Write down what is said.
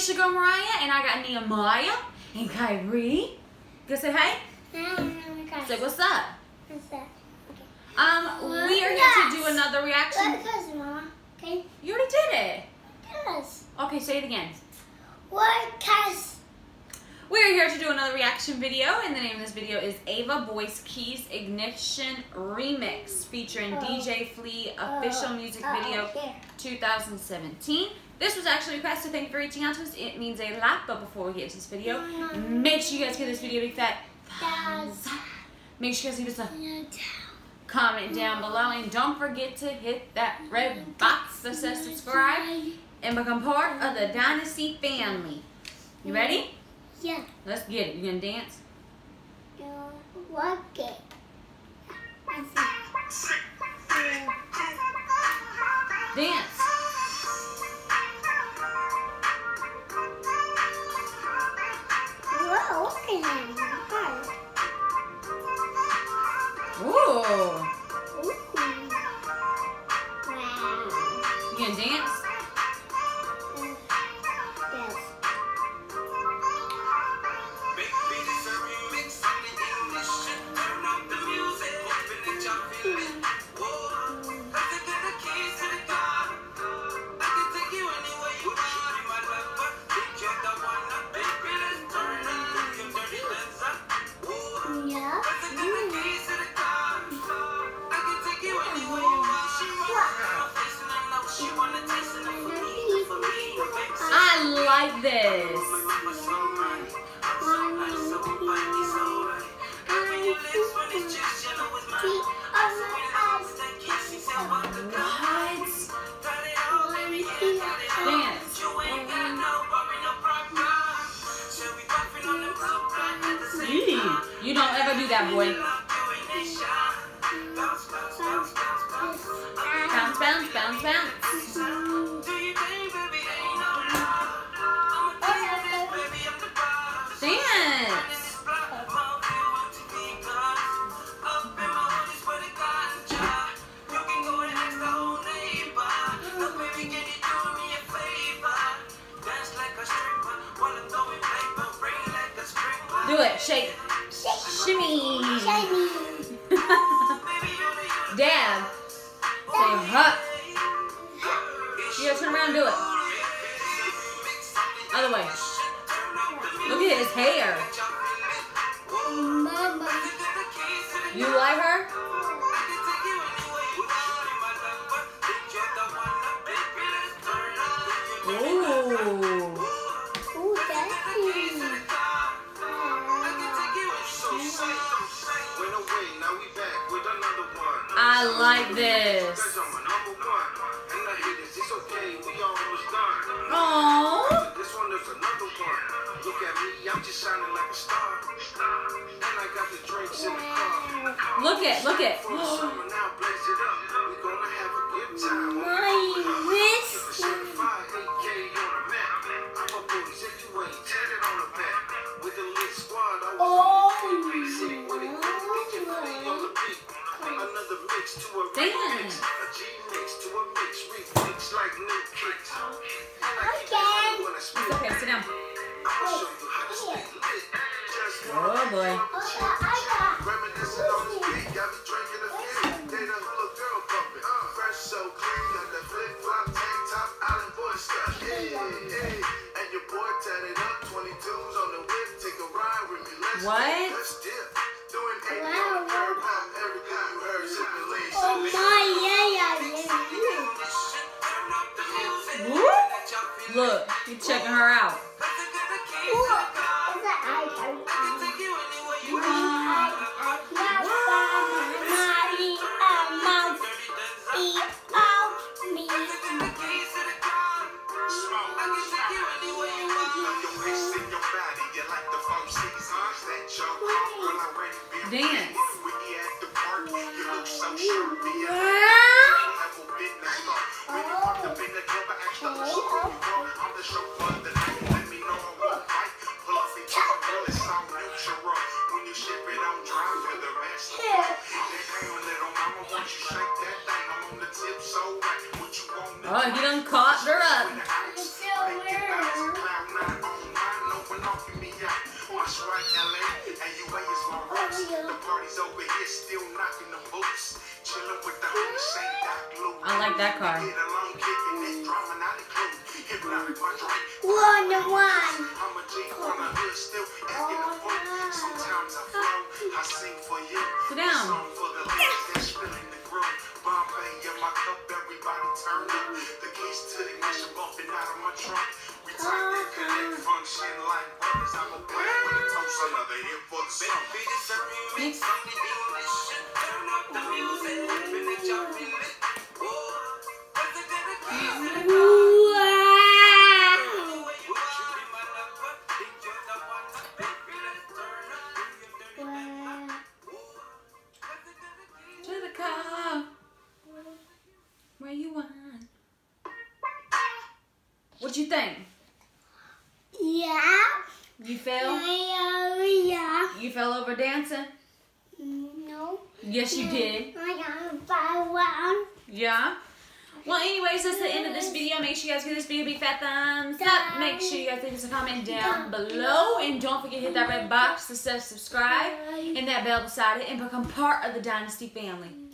it's your girl Mariah, and I got Nehemiah and Kyrie. You gonna say hi? No. Say what's up. What's up? Okay. We are here to do another reaction. Because, Mama, okay? You already did it. Yes. Okay, say it again. Because. We are here to do another reaction video, and the name of this video is Ava Boyz Keys Ignition Remixx, featuring DJ Fle official music video 2017. This was actually a request, so thank you for reaching out to us. It means a lot, but before we get into this video, make sure you guys give this video a big fat thumbs up. Make sure you guys leave us a comment down below, and don't forget to hit that red box that says subscribe and become part of the Dynasty family. You ready? Yeah. Let's get it. You gonna dance? Walk it. Dance. Whoa. Wow. You gonna dance? Like this. You don't ever do that, boy. Bounce, bounce, bounce, bounce. Do it. Shake. Shimmy. Dab. Say hup. You gotta turn around and do it. Other way. Look at his hair. Mama. You like her? I like this. Oh. This one is another one. Look at me, I'm just shining like a star. And I got the drinks in the car. Look at, look at. Oh boy. What? Wow. Look, you're checking her out. Dance. Oh, you done caught her up. in LA, and UA is my roots. The party's over here, still knocking the boots. Chilling with the homies, St. Doc Luke. I like that car. Get along, kicking this drama, not a clue. Hypnotic, my drink. One. I'm a G on the hood, still acting a fool. Sometimes I flow, I sing for you. Sit down. Song for the ladies that's filling the groove. Bombay in my cup, everybody turned up. The keys to the ignition bumping out of my trunk. We tight that connect function like brothers. I'm a player with a toast, another here for the song. Bitches are remix, I'm the ignition. Turn up the music, minute y'all feel it. Ooh, president of class. What you think? Yeah. You fell? Yeah. You fell over dancing? No. Yes, you did. I got a one. Yeah. Well, anyways, that's the end of this video. Make sure you guys give this video a big fat thumbs up. Make sure you guys leave us a comment down below. And don't forget to hit that red box to subscribe and that bell beside it and become part of the Dynasty family.